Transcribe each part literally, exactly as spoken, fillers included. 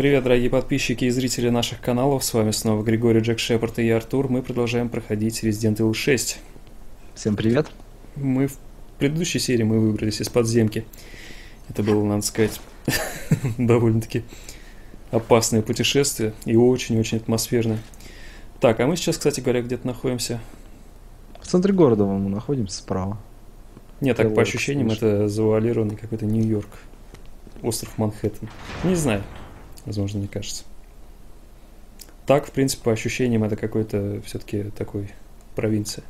Привет, дорогие подписчики и зрители наших каналов, с вами снова Григорий Джек Шепард и я, Артур. Мы продолжаем проходить Resident Evil шесть. Всем привет. Мы в предыдущей серии мы выбрались из подземки. Это было, надо сказать, довольно-таки опасное путешествие и очень-очень атмосферное. Так, а мы сейчас, кстати говоря, где-то находимся? В центре города мы находимся справа. Нет, так по ощущениям это завуалированный какой-то Нью-Йорк, остров Манхэттен. Не знаю. Возможно, мне кажется. Так, в принципе, по ощущениям, это какой-то все-таки такой провинция.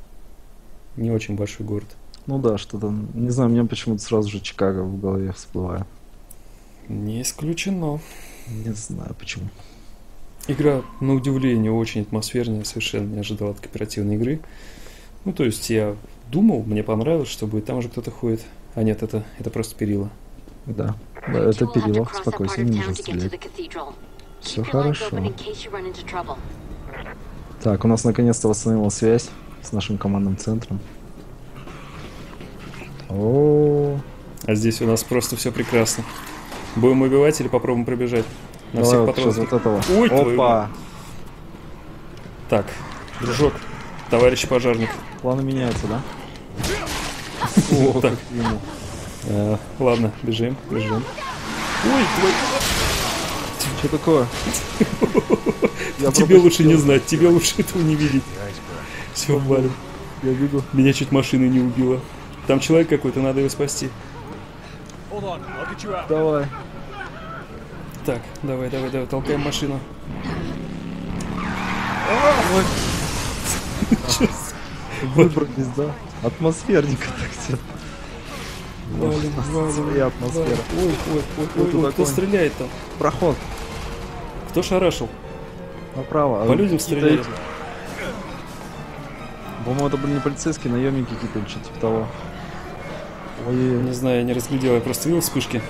Не очень большой город. Ну да, что-то... Не знаю, мне почему-то сразу же Чикаго в голове всплывает. Не исключено. Не знаю, почему. Игра, на удивление, очень атмосферная. Совершенно не ожидал от кооперативной игры. Ну, то есть, я думал, мне понравилось, что будет. Там уже кто-то ходит. А нет, это, это просто перила. Да. Да, это перевал, спокойно, не нужно стрелять. Все хорошо. Так, у нас наконец-то восстановилась связь с нашим командным центром. О, а здесь у нас просто все прекрасно. Будем убивать или попробуем пробежать? На всех патронах. Вот этого. Ой, опа! Так, дружок, товарищ пожарник. Планы меняются, да? О, так. Uh, ладно, бежим, бежим. Ой, твой... Что такое? Тебе лучше не знать, тебе лучше этого не видеть. Все, валим. Я бегу. Меня чуть машина не убила. Там человек какой-то, надо его спасти. Давай. Так, давай, давай, давай, толкаем машину. Выбрались, да? Атмосферника так тебе. Валим, валим, атмосфера. Ой, ой, ой, ой, ой, кто стреляет там? Проход. Кто шарашил? Направо. По людям стреляют. По-моему, это были не полицейские, наемники какие-то, что-то типа того. Ой, не знаю, я не разглядел, я просто видел вспышки.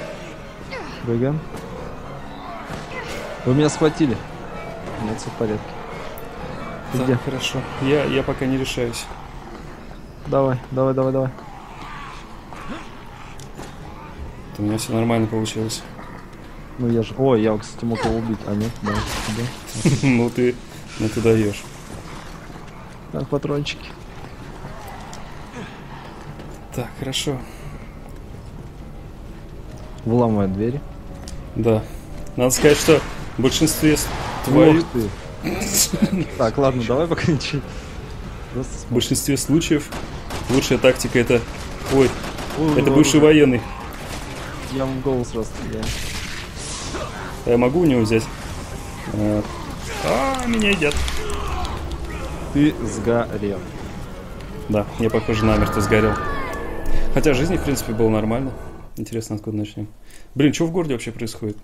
Беган. Вы меня схватили. Нет, все в порядке. Да, где? Хорошо. Я, я пока не решаюсь. Давай, давай, давай, давай. У меня все нормально получилось. Ну я же... Ой, я, кстати, мог его убить. А нет, да. Ну ты... Ну ты даешь. Так, патрончики. Так, хорошо. Вламывает двери. Да. Надо сказать, что в большинстве твоих... Так, ладно, давай пока ничего. В большинстве случаев лучшая тактика это... Ой, это бывший военный. Я вам голос расстреляю. Я могу у него взять? А, а меня едят. Ты сгорел. Да, я, похоже, намертво сгорел. Хотя жизни, в принципе, было нормально. Интересно, откуда начнем. Блин, что в городе вообще происходит?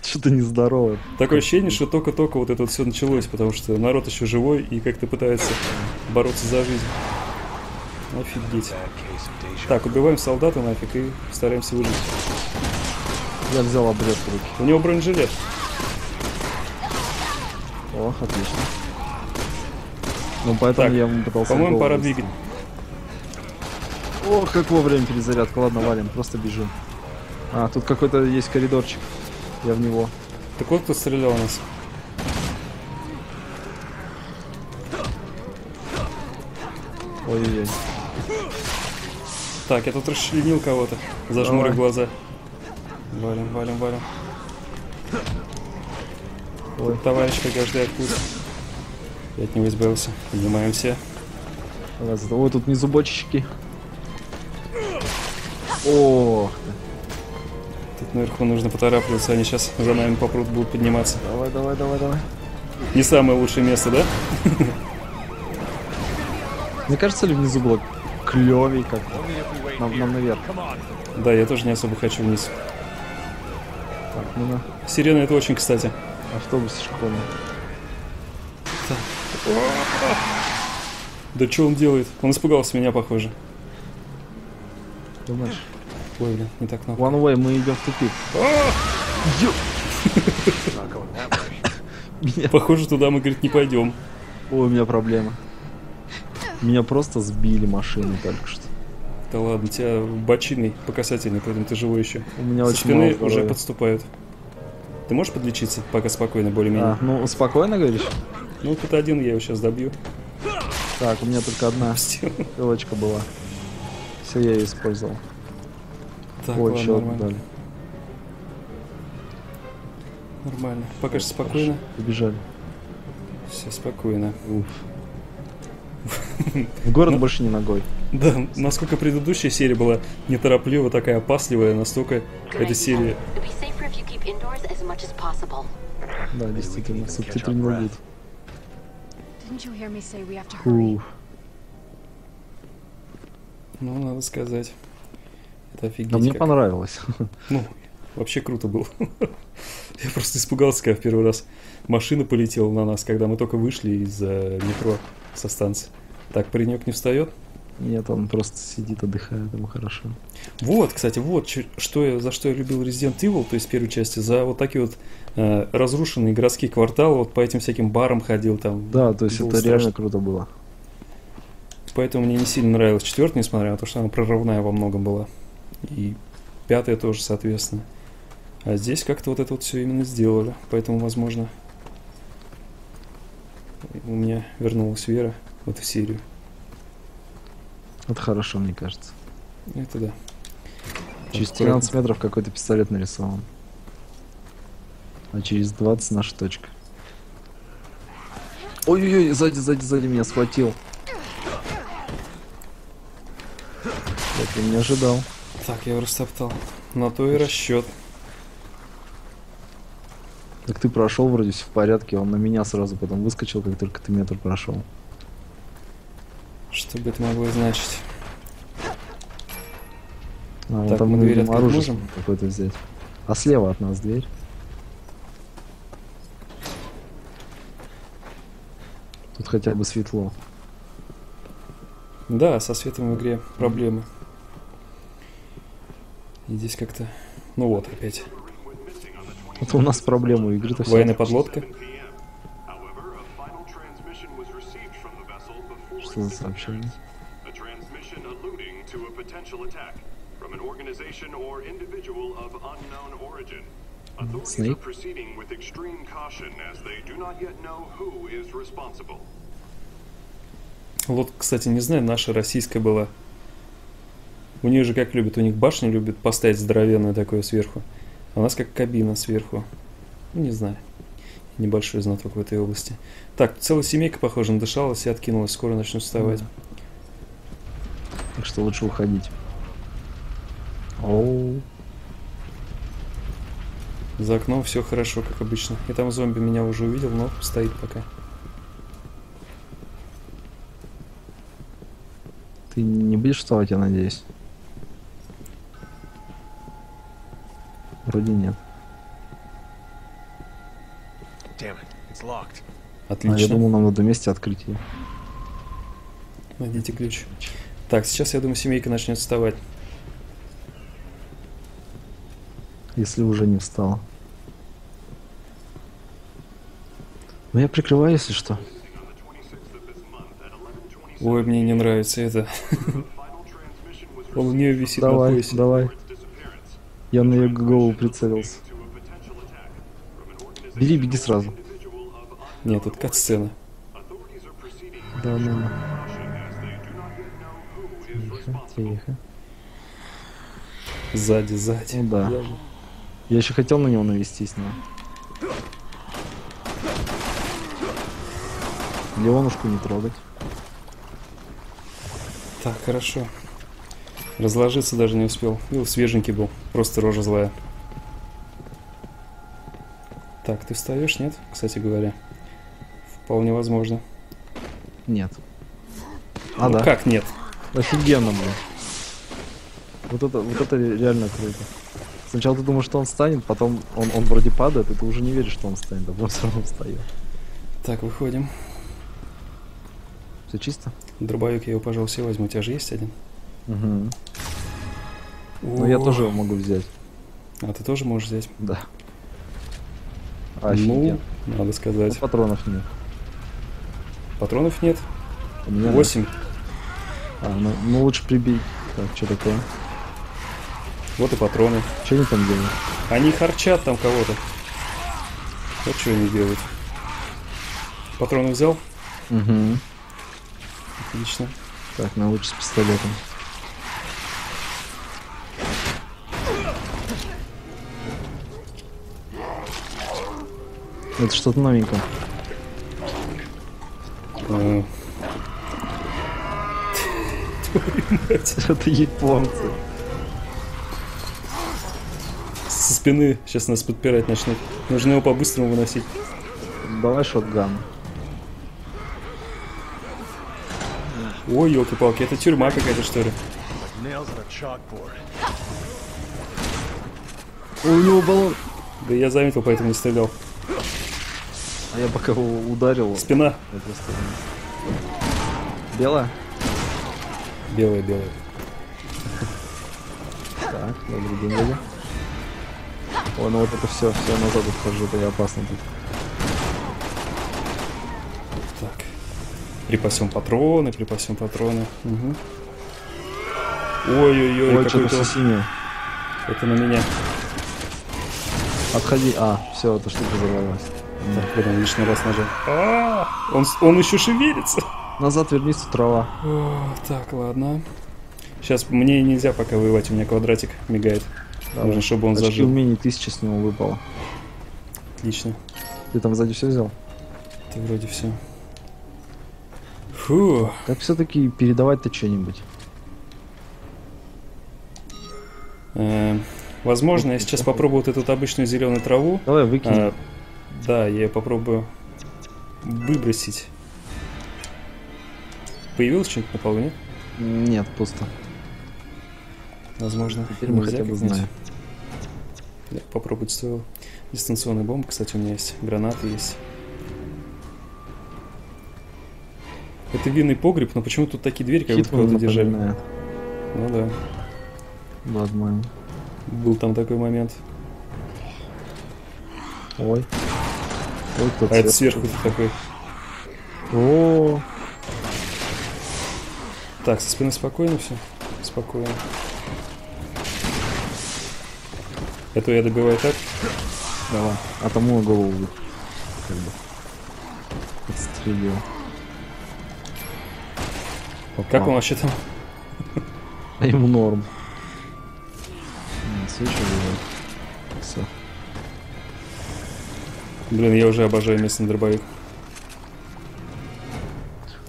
Что-то нездоровое. Такое ощущение, что только-только вот это вот все началось, потому что народ еще живой и как-то пытается бороться за жизнь. Офигеть. Так, убиваем солдата нафиг и стараемся выжить. Я взял обрез в руки. У него бронежилет. Ох, отлично. Ну, поэтому так, я ему пытался... По-моему, пора двигать. Ох, как вовремя перезарядка. Ладно, валим, просто бежим. А, тут какой-то есть коридорчик. Я в него. Так вот, кто стрелял у нас? Ой-ой-ой. Так, я тут расчленил кого-то. Зажмуры глаза. Валим, валим, валим. Вот товарищ, как я ждаю откуда. Я от него избавился. Поднимаемся. Ой, тут внизу бочечки. Ох. Тут наверху нужно поторапливаться, они сейчас за нами попрут, будут подниматься. Давай, давай, давай, давай. Не самое лучшее место, да? Мне кажется, ли внизу было клёвей как-то? Нам, нам наверх. Да, я тоже не особо хочу вниз. Так, ну на. Сирена это очень кстати. Автобус школы. Да что он делает? Он испугался меня, похоже. Думаешь? Ой, блин, не так много. One way, мы идем в тупик. Похоже, туда мы, говорит, не пойдем. Ой, у меня проблема. Меня просто сбили машины только что. Да ладно, тебя бочиной по касательной, поэтому ты живой еще. У меня со очень спины уже подступают. Ты можешь подлечиться пока спокойно, более-менее? А, ну, спокойно, говоришь? Ну, тут один я его сейчас добью. Так, у меня только одна пилочка была. Все, я ее использовал. Так, ой, ладно, нормально. Дали. Нормально. Пока что спокойно. Побежали. Все спокойно. Уф. В город больше не ногой. Да, насколько предыдущая серия была неторопливо такая опасливая, настолько эта серия... Да, действительно, субтитры не будет. Уф. Ну, надо сказать. Это офигеть. А мне как... понравилось. Ну, вообще круто было. Я просто испугался, когда в первый раз машина полетела на нас, когда мы только вышли из метро со станции. Так, паренек не встает? Нет, он просто сидит, отдыхает, ему хорошо. Вот, кстати, вот что я, за что я любил Resident Evil, то есть первой части, за вот такие вот э, разрушенные городские кварталы, вот по этим всяким барам ходил там. Да, то есть это страшно. Реально круто было. Поэтому мне не сильно нравилась четвертая, несмотря на то, что она прорывная во многом была. И пятая тоже, соответственно. А здесь как-то вот это вот все именно сделали. Поэтому, возможно, у меня вернулась вера в эту серию. Это хорошо, мне кажется. Это да. Через тринадцать метров какой-то пистолет нарисован. А через двадцать наша точка. Ой-ой-ой, сзади, сзади, сзади меня схватил. Так, я не ожидал. Так, я его растоптал. На то и расчет. Так ты прошел, вроде все в порядке, он на меня сразу потом выскочил, как только ты метр прошел. Что бы это могло значить? А, так, там мы дверь открыть можем? Какой-то взять. А слева от нас дверь. Тут хотя бы светло. Да, со светом в игре проблемы. И здесь как-то... Ну вот, опять. Это у нас проблема у игры. Военная подлодка. Что за сообщение? Снейп? Лодка, кстати, не знаю, наша российская была. У них же как любят, у них башню любят поставить здоровенную такую сверху. А у нас как кабина сверху. Ну, не знаю. Небольшой знаток в этой области. Так, целая семейка, похоже, надышалась и откинулась. Скоро начнут вставать. Да. Так что лучше уходить. Оу. За окном все хорошо, как обычно. И там зомби меня уже увидел, но стоит пока. Ты не будешь вставать, я надеюсь? Вроде нет. Отлично. А, я думал, нам надо вместе открыть ее. Найдите ключ. Так, сейчас, я думаю, семейка начнет вставать. Если уже не встала. Ну, я прикрываю, если что. Ой, мне не нравится это. Он у нее висит на поясе. Давай, давай. Я на ее голову прицелился. Бери, беги сразу. Нет, тут кат-сцена. Да, ну. Тихо, тихо. Сзади, сзади. Ну, да. Я еще хотел на него навестись, но... Леонушку не трогать. Так, хорошо. Разложиться даже не успел. Вил свеженький был. Просто рожа злая. Так, ты встаешь, нет? Кстати говоря. Вполне возможно. Нет. А, ну да. Как нет? Офигенно, блин. Вот это, вот это реально круто. Сначала ты думаешь, что он встанет, потом он, он вроде падает, и ты уже не веришь, что он встанет, а потом все равно встает. Так, выходим. Все чисто? Дробовик я его, пожалуй, все возьму. У тебя же есть один? Угу. Ну, я тоже его могу взять. А ты тоже можешь взять? Да. Офигенно. Ну, надо сказать. Ну, патронов нет. Патронов нет? У меня восемь. А, ну, ну лучше прибей. Так, что такое? Вот и патроны. Что они там делают? Они харчат там кого-то. Вот что они делают. Патроны взял? Угу. Отлично. Так, научись с пистолетом. Это что-то новенькое. Твою мать, это японцы. Со спины сейчас нас подпирать начнут. Нужно его по-быстрому выносить. Давай шотган. Ой, елки-палки, это тюрьма какая-то, что ли? Ой, у него баллон. Да я заметил, поэтому не стрелял. А я пока его ударил. Спина. Белая? Белая, белая. Так, добрый день, люди. О, ну вот это все, все назад ухожу, это я опасно тут. Так. Припасем патроны, припасем патроны. Ой-ой-ой, угу. Какой-то синий. Это на меня. Отходи. А, все, эта штука взорвалась. Так, блин, лишний раз нажал. А, он, он еще шевелится. Назад вернись, трава. О, так, ладно. Сейчас мне нельзя пока воевать, у меня квадратик мигает. Да, нужно, чтобы он зажил. мини-тысяча с него выпало. Отлично. Ты там сзади все взял? Ты вроде все. Фу. Как все-таки передавать-то что-нибудь? Э-э возможно, я сейчас попробую вот эту обычную зеленую траву. Давай выкинем. Да, я попробую выбросить. Появилось что-нибудь на полу, нет? Нет, пусто. Возможно. Теперь мы хотя бы знаем. Попробовать стоило. Дистанционная бомба, кстати, у меня есть. Гранаты есть. Это винный погреб, но почему тут такие двери, как будто кого-то держали? Ну да. Ладно. Был там такой момент. Ой. Ой, а сверху. Это сверху такой. О. Так, со спины спокойно все. Спокойно. Это я добиваю так. Давай. А тому голову как бы подстрелил. Попал. Как он вообще там? А ему норм. Слышал его. Все. Блин, я уже обожаю местный дробовик.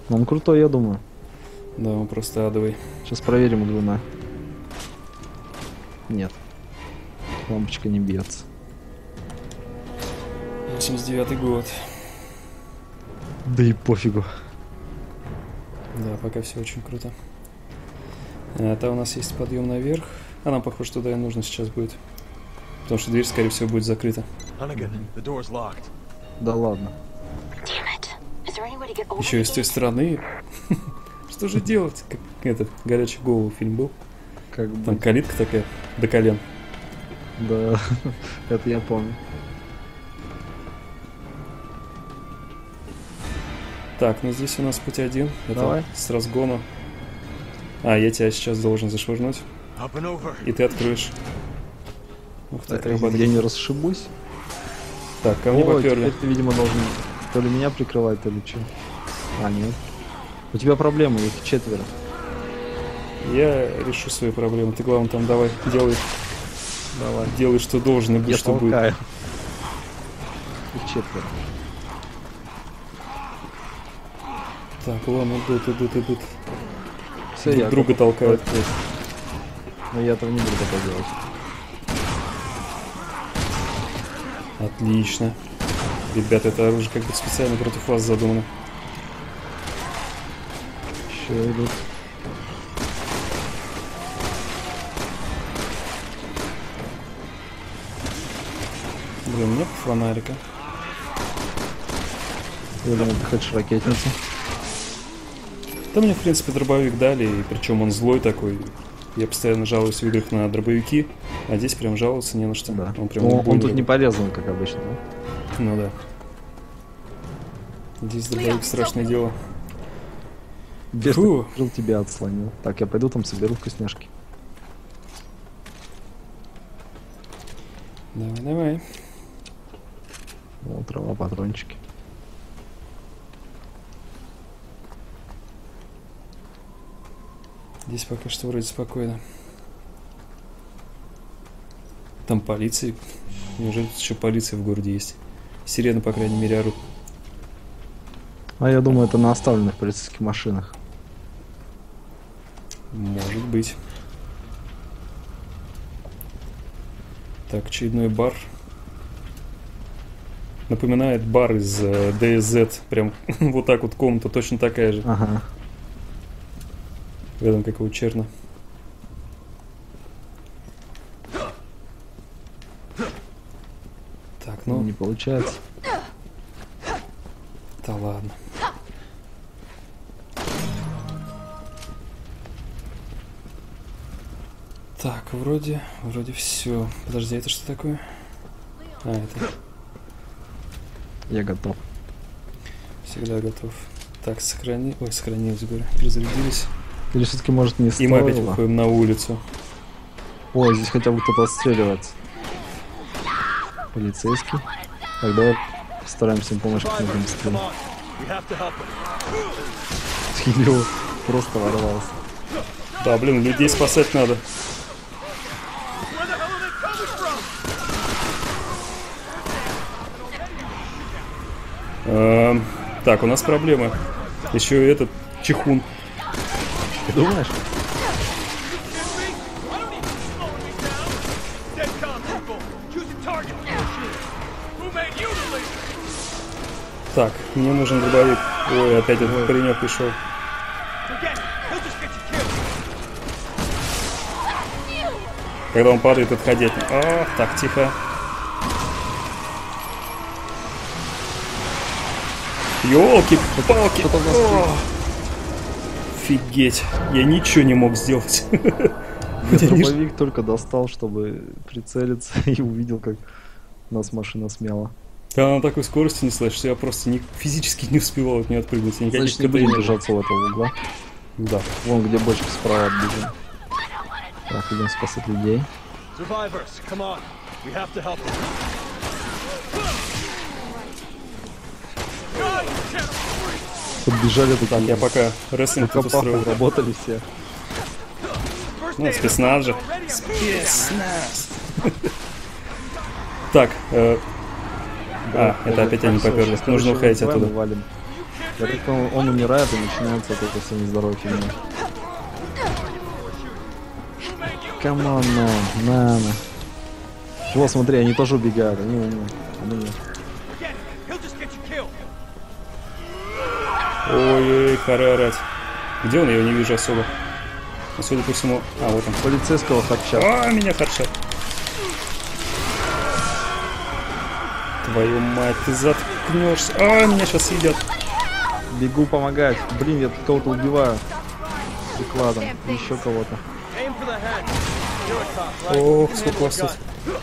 Он крутой, я думаю. Да, он просто адовый. Сейчас проверим у двуна. Нет. Лампочка не бьется. восемьдесят девятый год. Да и пофигу. Да, пока все очень круто. А, там у нас есть подъем наверх. А нам, похоже, туда и нужно сейчас будет. Потому что дверь, скорее всего, будет закрыта. Да ладно. Еще и с той стороны. Что же делать? Как этот горячий голову фильм был. Как там быть? Калитка такая до колен. Да, это я помню. Так, ну здесь у нас путь один. Давай. Это с разгона. А, я тебя сейчас должен зашвырнуть. И ты откроешь. Ух ты, так, я не расшибусь. Так, ко мне поперли. Ты, видимо, должен то ли меня прикрывать, то ли что. А, нет. У тебя проблемы, их четверо. Я решу свои проблемы. Ты, главное, там давай, делай. Давай. Делай, что должен, и будь, что будет. Их четверо. Так, ладно, идут, идут, идут. Все, друг я друга толкают. Но я этого не буду пока делать. Отлично. Ребята, это оружие как бы специально против вас задумано. Еще идут. Блин, мне по фонарика. Я думал, ты хочешь ракетницу. Да мне, в принципе, дробовик дали, и причем он злой такой. Я постоянно жалуюсь в играх на дробовики, а здесь прям жаловаться не на что. Да. Он, прям он, он тут не порезан, как обычно, да? Ну да. Здесь дробовик страшное дело. Фу. Жил, тебя отслонил. Так, я пойду там соберу вкусняшки. Давай, давай. О, трава, патрончики. Здесь пока что вроде спокойно. Там полиция. Неужели еще полиция в городе есть? Сирены, по крайней мере, орут. А я думаю, это на оставленных полицейских машинах. Может быть. Так, очередной бар. Напоминает бар из э, ди эс зет. Прям вот так вот комната точно такая же. Ага. Рядом как у черна. Так, ну... Не получается. Да ладно. Так, вроде... Вроде все. Подожди, это что такое? А, это... Я готов. Всегда готов. Так, сохрани... Ой, сохранились, говорю. Перезарядились. Или все-таки, может, не стоило? И мы опять выходим на улицу. О, здесь хотя бы кто-то отстреливается. Полицейский. Тогда постараемся им помочь к ним стрелять. Хилил просто ворвался. Да, блин, людей спасать надо. Эм, так, у нас проблема. Еще и этот чихун. Ты думаешь? Так, мне нужен дробовик. Ой, опять этот паренек пришел. Когда он падает, отходить. А, так, тихо. Ёлки-палки. Офигеть, я ничего не мог сделать. Дробовик только достал, чтобы прицелиться, и увидел, как нас машина смяла. Когда она на такой скорости неслась, что я просто не, физически не успевал от нее отпрыгнуть. Я Значит, не будем держаться в этого угла. Да, вон где бочка справа отбежим. Так, идем спасать людей. Подбежали тут. Так, я пока рестлинг тут устроил. Работали все. Ну, спецназ же. Спецназ. Так, э... а, это опять они поперлись. Нужно уходить оттуда. Я так понял, он умирает и начинается вот это все нездоровье. Камон, на, на. Чего, смотри, они тоже убегают. Они, они, они, они. Ой-ой-ой, пора орать. Где он? Я его не вижу особо. А судя по всему... А, вот он. Полицейского харчат. А, меня харчат. Твою мать, ты заткнешься. А, меня сейчас едят. Бегу помогать. Блин, я тут кого-то убиваю. Прикладом. Еще кого-то. Ох, сколько вас тут.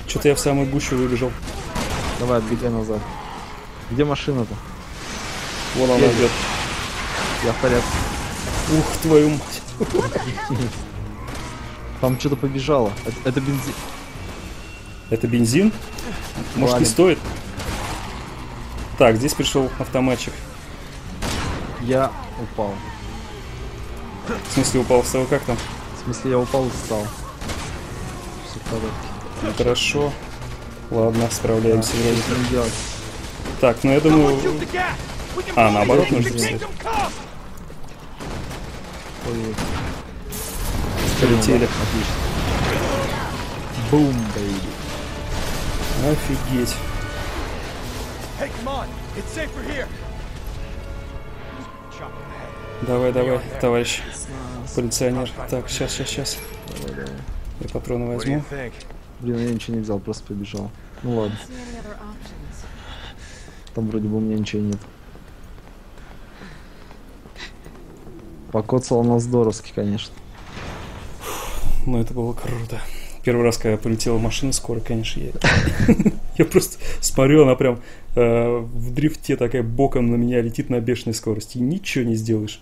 Что-то я в самую гущу выбежал. Давай, отбегай назад. Где машина-то? Вон она идет. Я в порядке. Ух, твою мать. Там что-то побежало. Это, это бензин. Это бензин? Может, не стоит? Так, здесь пришел автоматчик. Я упал. В смысле упал, встал? Как там? В смысле я упал и встал. Все в порядке. Хорошо. Ладно, справляемся. Да, так, ну я думаю... А, наоборот, нужно взять. Полетели. Отлично. Бум, бейби. Офигеть. Давай, давай, товарищ полиционер. Так, сейчас, сейчас, сейчас. Давай, давай. Я патроны возьму. Блин, я ничего не взял, просто побежал. Ну ладно. Там вроде бы у меня ничего нет. Покоцал нас здоровски, конечно. Ну, это было круто. Первый раз, когда полетела машина скоро, конечно, я... Я просто смотрю, она прям э, в дрифте такая боком на меня летит на бешеной скорости. И ничего не сделаешь.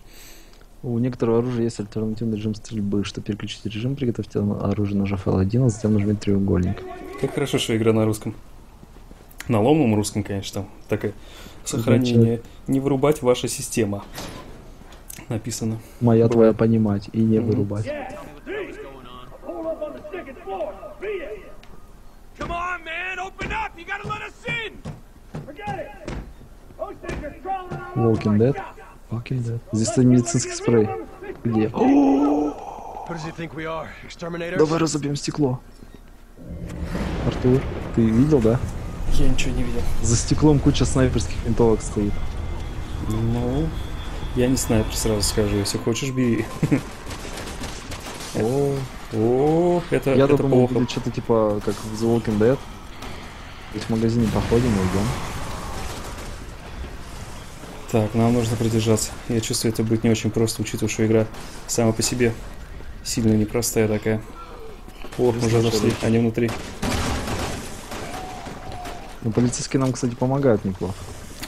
У некоторого оружия есть альтернативный режим стрельбы. Чтобы переключить режим, приготовьте оружие, нажав эл один, а затем нажмите треугольник. Как хорошо, что игра на русском. на ломаном русском, конечно, там такое сохранение. Не вырубать ваша система. Написано. Моя твоя понимать и не вырубать. Walking Dead. Walking Dead. Здесь медицинский спрей. Где? Давай разобьем стекло. Артур, ты видел, да? Я ничего не видел. За стеклом куча снайперских винтовок стоит. Ну, я не снайпер, сразу скажу. Если хочешь, бери. О, о, это я думал, будет что-то типа как в The Walking Dead. Ведь в магазине походим и идем. Так, нам нужно продержаться. Я чувствую, это будет не очень просто, учитывая, что игра сама по себе сильно непростая такая. Ох, уже зашли, они внутри. Ну, полицейские нам, кстати, помогают неплохо.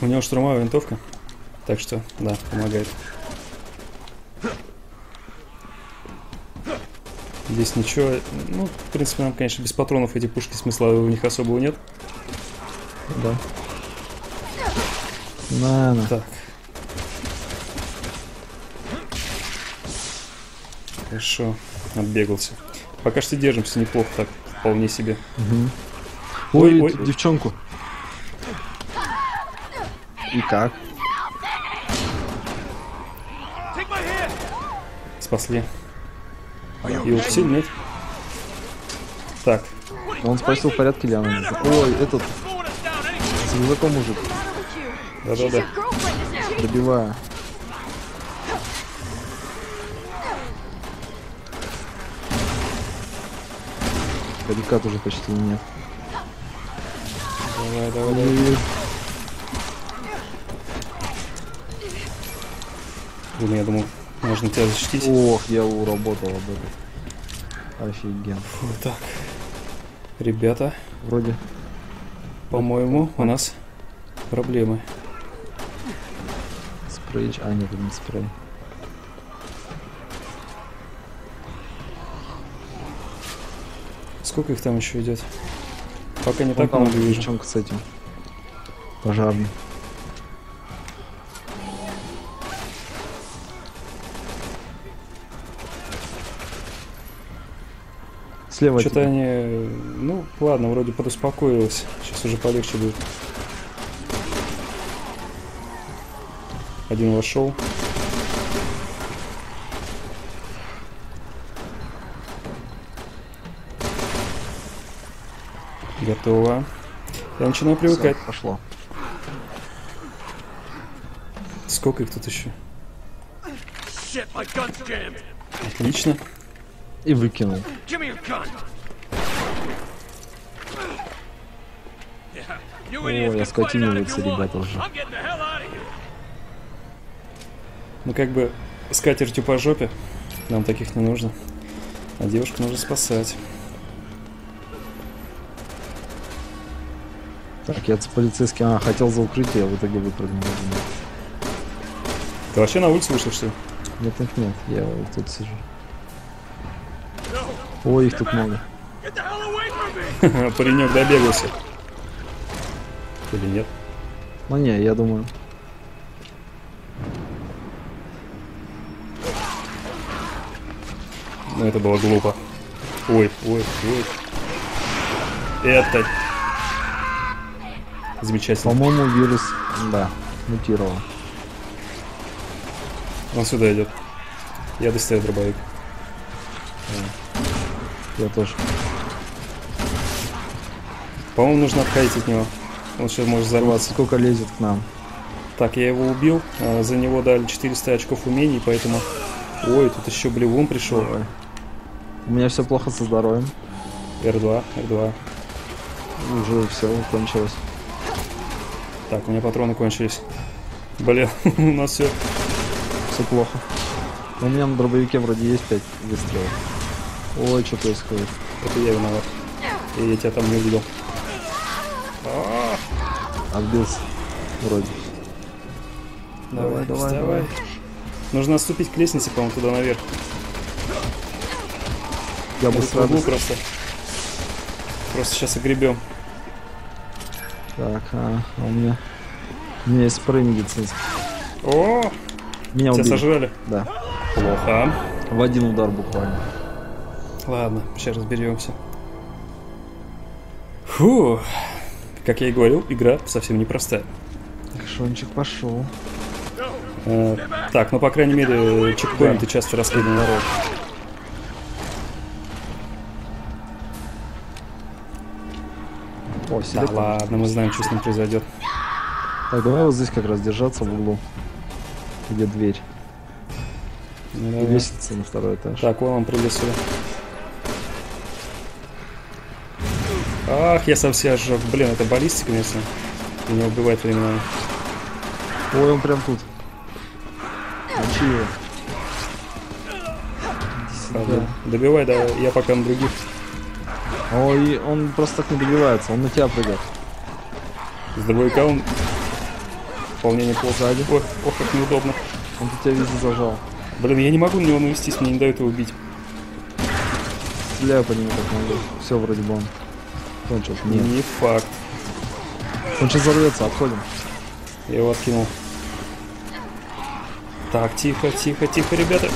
У него штурмовая винтовка, так что, да, помогает. Здесь ничего, ну, в принципе, нам, конечно, без патронов эти пушки, смысла у них особого нет. Да. На, на. Так. Хорошо, отбегался. Пока что держимся неплохо, так, вполне себе. Угу. Ой, ой, ой, ой, девчонку. И как? Спасли. Его сил нет. Так. Он спросил, в порядке ли она. Ой, этот. С рюкзаком мужик. Да-да-да. Добиваю. Баррикад уже почти нет. Давай, давай, давай. Блин, я думал, можно тебя защитить. Ох, я уработал об этом. Офигенно. Фу, так. Ребята. Вроде. По-моему, у нас проблемы. Спрей. А, нет, не спрей. Сколько их там еще идет? Пока не так много вижу. Девчонка с этим. Пожарный. Слева. Что-то они... Ну, ладно, вроде подуспокоилась. Сейчас уже полегче будет. Один вошел. Готово. Я начинаю привыкать. Все, пошло. Сколько их тут еще? Отлично. И выкинул. О, я скотинивается, ребята, уже. Ну как бы с катертью по жопе. Нам таких не нужно. А девушку нужно спасать. Так, я с полицейским... А, хотел за укрытие, а в итоге выпрыгнул. Ты вообще на улице вышел, что ли? Нет, нет, нет, я вот тут сижу. Ой, их тут много. Паренек добегался. Или нет? Ну не, я думаю. Ну это было глупо. Ой, ой, ой. Это... Замечательно. По-моему, вирус, да, мутировал. Он сюда идет. Я достаю дробовик. Я тоже. По-моему, нужно отходить от него. Он сейчас может взорваться. Сколько лезет к нам. Так, я его убил. За него дали четыреста очков умений, поэтому... Ой, тут еще блевун пришел. Ой. У меня все плохо со здоровьем. эр два, эр два. Уже все, кончилось. Так, у меня патроны кончились. Блин, у нас все. Все плохо. У меня на дробовике вроде есть пять выстрелов. Ой, что происходит? Это я виноват. И я тебя там не увидел. Отбился. Вроде. Давай, давай, давай. Нужно отступить к лестнице, по-моему, туда наверх. Я бы сразу просто. Просто сейчас огребем. Так, а, а у меня... У меня есть спрыгнется. О! Меня убили. Тебя сожрали? Да. Плохо. А? В один удар буквально. Ладно, сейчас разберемся. Фу! Как я и говорил, игра совсем непростая. Шончик пошел. Э, так, ну по крайней мере, чекпоинты часто раскрыли народ. О, да ладно, мы знаем, что с ним произойдет. Так, давай вот здесь как раз держаться в углу. Где дверь? Да. И весится на второй этаж. Так, вон он прилесу. Ах, я совсем сжег. Блин, это баллистика, конечно. Меня убивает временами. Ой, он прям тут. Мочи его. Ага. Добивай, да, я пока на других. Ой, он просто так не добивается, он на тебя прыгает. С дробовика он вполне неплохо. Сзади. Ой, ох, как неудобно. Он тут тебя везде зажал. Блин, я не могу на него навестись, мне не дают его убить. Стреляю по нему как могу. Все, вроде бы он кончил. Нет. Не факт. Он сейчас взорвется, отходим. Я его откинул. Так, тихо, тихо, тихо, ребята.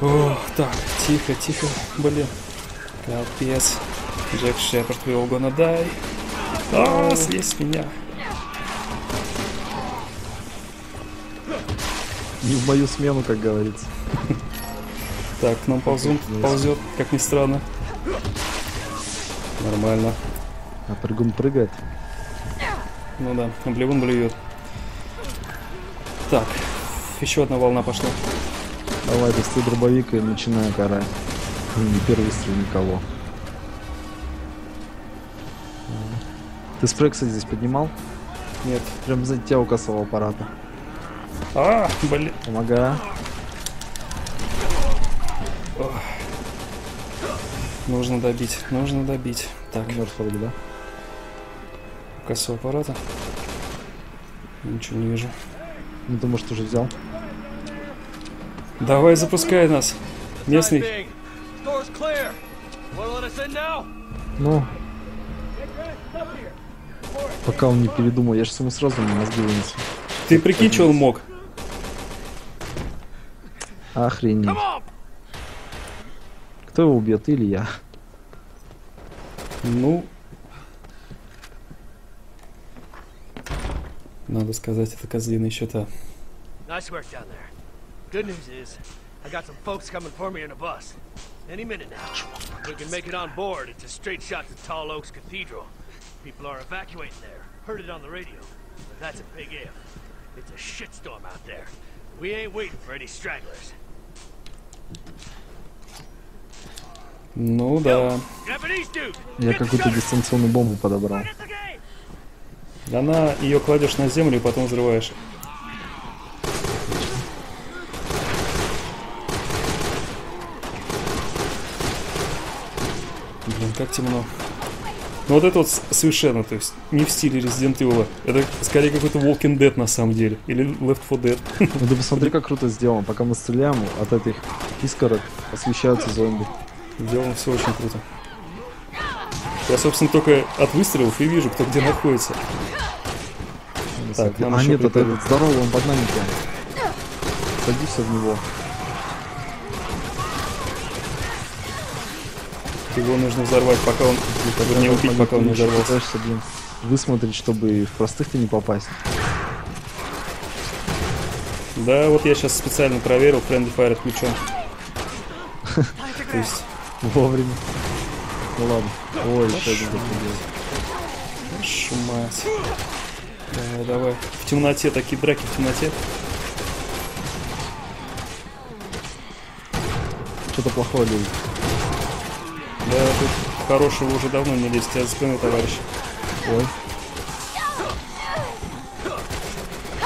Ох, так, тихо, тихо, блин. Капец. Джек Шепард, вы его gonna die. А, слезь меня. Не в мою смену, как говорится. Так, к нам ползун ползет, как ни странно. Нормально. А прыгун прыгает. Ну да, он блевун блюет. Так, еще одна волна пошла. Давай, достаю дробовик и начинаю карать. Не первый выстрел никого. Ты спрей, кстати, здесь поднимал? Нет. Прям за тебя у кассового аппарата. А, блин. Помогай. Ох. Нужно добить, нужно добить. Так, мертвый, да? У кассового аппарата. Ничего не вижу. Ну ты, может, уже взял? Давай, запускай нас. Местный. Ну. Пока он не передумал, я же ему сразу на мозги вынесу. Ты прикинь, что он мог? Охренеть. Кто его убьет, или я? Ну. Надо сказать, это козлиные счета. Good news is, I got some folks coming for me in a bus. Any minute now. If we can make it on board, it's a straight shot to Tall Oaks Cathedral. People are evacuating there. Heard it on the radio. But that's a big if. It's a shitstorm out there. We ain't waiting for any stragglers. Ну да. Я какую-то дистанционную бомбу подобрал. Она, ее кладешь на землю и потом взрываешь. Блин, как темно. Ну вот это вот совершенно, то есть, не в стиле Resident Evil. Это скорее какой-то Walking Dead на самом деле. Или Left four Dead. Ну ты посмотри, как круто сделано. Пока мы стреляем, от этих искорок освещаются зомби. Сделано все очень круто. Я, собственно, только от выстрелов и вижу, кто где находится. Так, нам а нет, это здорово, он под нами прям. Садишься в него. Его нужно взорвать, пока он не убить, пока он не взорвался. Высмотреть, чтобы в простых-то не попасть. Да, вот я сейчас специально проверил, friendly fire отключен. То есть вовремя. Ну ладно. Ой, еще один допустим. Шумать. Давай, давай. В темноте такие драки, в темноте. Что-то плохое делает. Да, тут хорошего уже давно не лезть, тебя за спиной, товарищ. Ой.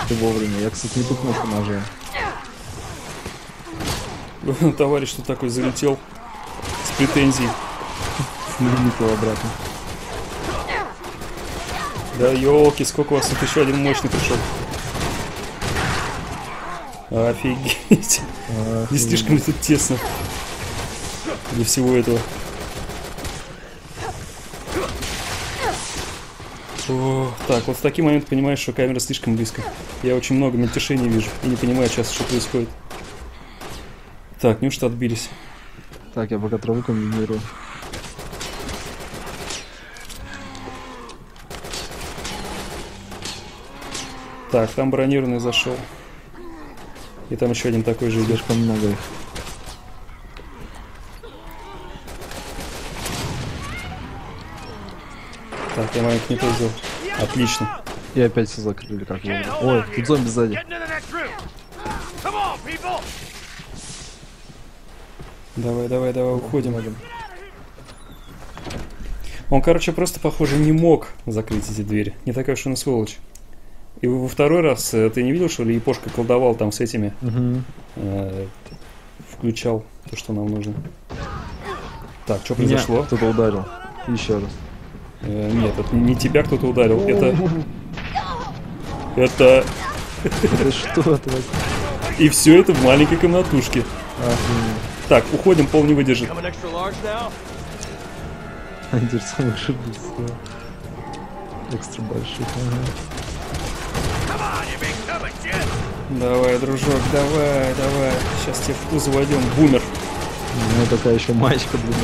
Ты вовремя. Я, кстати, не ту кнопку нажал. Товарищ, что такой залетел с претензий. Нырник его обратно. Да елки, сколько у вас тут еще один мощный пришел. Офигеть. Офигеть. Не слишком ли тут тесно? для всего этого. О, так, вот в такие моменты понимаешь, что камера слишком близко. Я очень много мельтешений вижу и не понимаю сейчас, что происходит. Так, неужто отбились? Так, я пока траву комбинирую. Так, там бронированный зашел. И там еще один такой же идет. Слишком много их. Так, я маленько не то взял. Отлично. И опять все закрыли, как я. Ой, тут зомби сзади. Давай, давай, давай, уходим. Он, короче, просто, похоже, не мог закрыть эти двери. Не такая уж он и сволочь. И во второй раз ты не видел, что ли, Япошка колдовал там с этими? Угу. Э, включал то, что нам нужно. Так, что произошло? Меня кто-то ударил. Еще раз. Э, нет, это не тебя кто-то ударил. Это... Это... Это что это? И все это в маленькой комнатушке. Так, уходим, пол не выдержит. Экстра большой. Давай, дружок, давай, давай. Сейчас тебе в пузо войдем, бумер. У меня такая еще маечка, блин,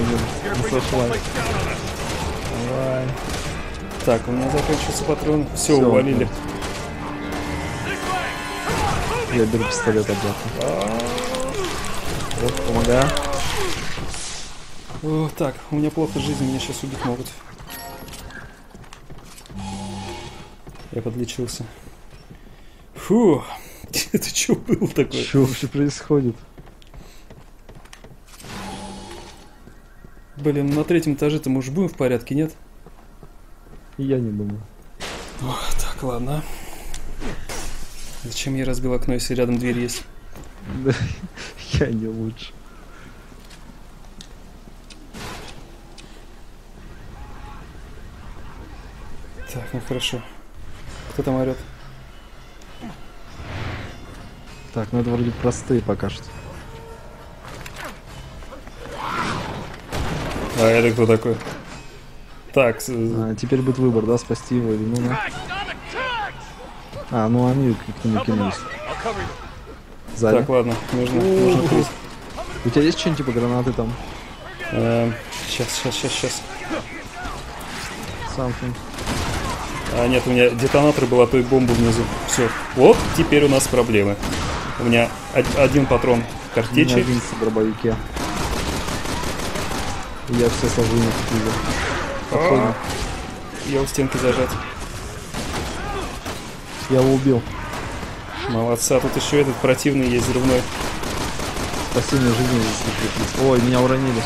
давай. Так, у меня закончился патрон. Все, Все увалили. Вот. Я беру пистолет обратно. Вот, помогаю. О, так, у меня плохо жизнь, меня сейчас убить могут. Я подлечился. Фу, это что было такое? Что вообще происходит? Блин, на третьем этаже-то мы уже будем в порядке, нет? Я не думаю. О, так, ладно. Зачем я разбил окно, если рядом дверь есть? Да, я не лучше. Так, ну хорошо. Кто там орет? Так, ну это вроде простые пока что. А это кто такой? Так, а, теперь будет выбор, да, спасти его или ну. На... А, ну они к нему кинулись. Сзади. Так, ладно, нужно, нужно крыть. У тебя есть что-нибудь типа гранаты там? Эм, сейчас, сейчас, сейчас, сейчас. Something. А, нет, у меня детонатор был, а то и бомба внизу. Все. Вот, теперь у нас проблемы. У меня один патрон в картечи. У меня один в дробовике. Я все сложу на картину. Я у стенки зажат. Я его убил. Молодца, тут еще этот противный есть взрывной. Спасение жизни здесь. Ой, меня уронили.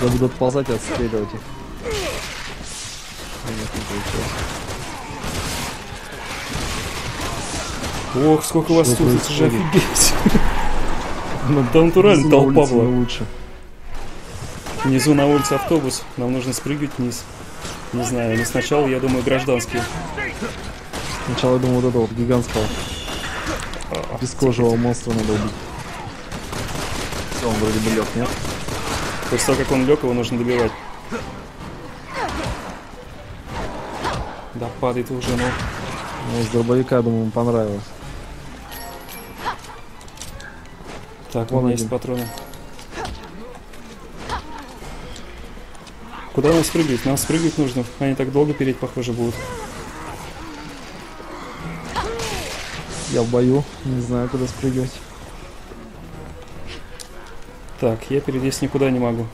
Я буду отползать и отстреливать их. Ох, сколько у вас тут, это же офигеть. Там натурально толпа была. Внизу на улице автобус, нам нужно спрыгивать вниз. Не знаю, но сначала, я думаю, гражданские. Сначала я думал вот этого гигантского. Бескожего монстра надо убить. Все, он вроде бы лег, нет? После того, как он лег, его нужно добивать. Да падает уже, ну. Ну, с дробовика, думаю, ему понравилось. Так, вон, вон есть патроны. Куда нам спрыгивать? Нам спрыгивать нужно. Они так долго переть, похоже, будут. Я в бою, не знаю, куда спрыгивать. Так, я перелезть никуда не могу.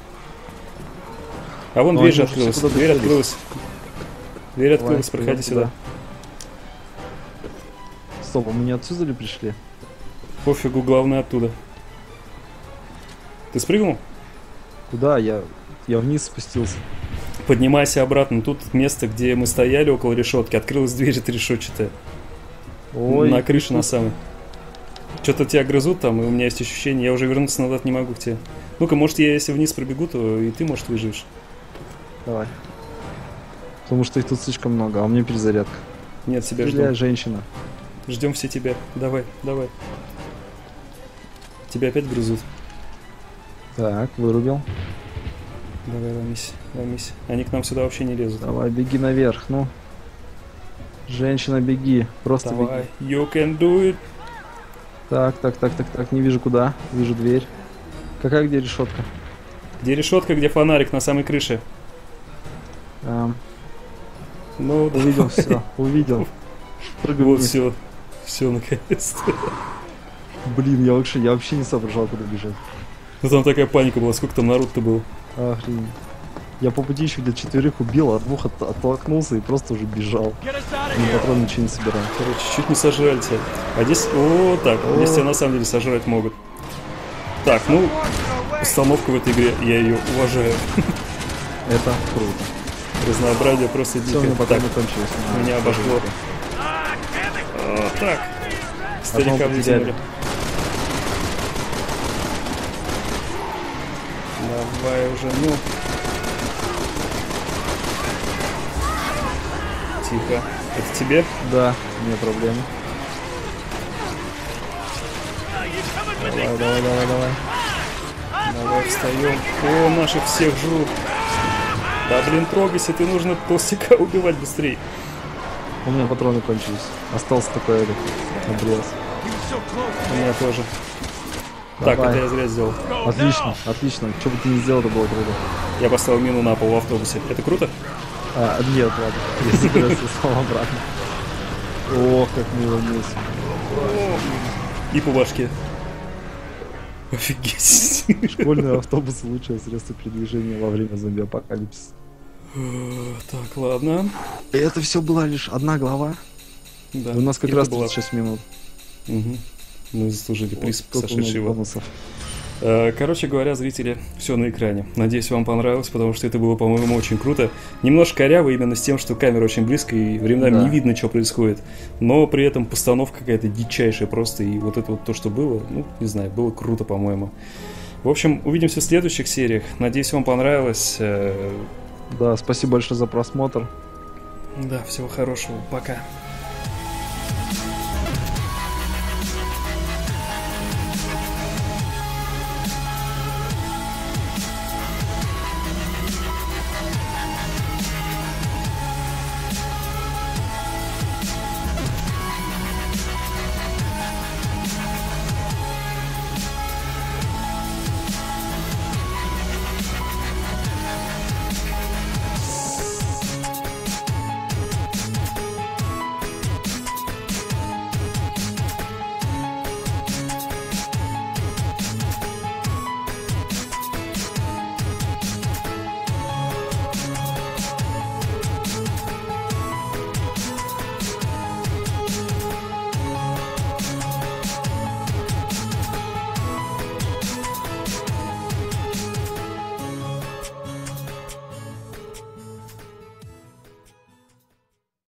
А вон, но дверь же открылась. Дверь открылась. Дверь открылась, давай, проходи сюда. Туда. Стоп, а мы не отсюда ли пришли? Пофигу, главное оттуда. Ты спрыгнул? Куда? Я, я вниз спустился. Поднимайся обратно. Тут место, где мы стояли около решетки. Открылась дверь, это решетчатая. Ой. На крыше на самой. Что-то тебя грызут там, и у меня есть ощущение, я уже вернуться назад не могу к тебе. Ну-ка, может, я если вниз пробегу, то и ты, может, выживешь. Давай. Потому что их тут слишком много, а у меня перезарядка. Нет, тебя ждем. Я женщина. Ждем все тебя. Давай, давай. Тебя опять грызут. Так, вырубил. Давай, ломись, ломись. Они к нам сюда вообще не лезут. Давай, беги наверх, ну. Женщина, беги. Просто давай. Беги. You can do it. Так, так, так, так, так. Не вижу куда. Вижу дверь. Какая где решетка? Где решетка, где фонарик на самой крыше? Эм... Ну, увидел все. Увидел. Прыгай вот вниз. Все. Все, наконец-то. Блин, я вообще, я вообще не соображал, куда бежать. Ну там такая паника была, сколько там народ-то был. Охренеть. Я по пути еще где-то четверых убил, а двух от оттолкнулся и просто уже бежал. На патрон ничего не собирал. Короче, чуть не сожрали тебя. А здесь... О, так, О. здесь тебя на самом деле сожрать могут. Так, ну, установка в этой игре, я ее уважаю. Это круто. Разнообразие просто дикое. Меня обожгло. Так, старика вытянули. Давай уже, ну. Тихо. Это тебе? Да, не проблема. Давай, давай, давай, давай. Давай, встаем. О, наших всех жрут. Да, блин, трогайся, ты нужно толстяка убивать быстрее. У меня патроны кончились. Остался такой этот обрез. У меня тоже. Давай. Так, это я зря сделал. Отлично, отлично. Что бы ты не сделал, это было круто. Я поставил мину на пол в автобусе. Это круто? А, нет, ладно. Я собирался снова обратно. Ох, как мило вниз. И по башке. Офигеть. Школьный автобус — лучшее средство передвижения во время зомби-апокалипсиса. Так, ладно. Это все была лишь одна глава? Да. У нас как раз тридцать шесть минут. Угу. Мы заслужили приз, сошедший бонусов. Короче говоря, зрители, все на экране. Надеюсь, вам понравилось, потому что это было, по-моему, очень круто. Немножко коряво именно с тем, что камера очень близко и временами да. не видно, что происходит. Но при этом постановка какая-то дичайшая просто. И вот это вот то, что было, ну, не знаю, было круто, по-моему. В общем, увидимся в следующих сериях. Надеюсь, вам понравилось. Да, спасибо большое за просмотр. Да, всего хорошего. Пока.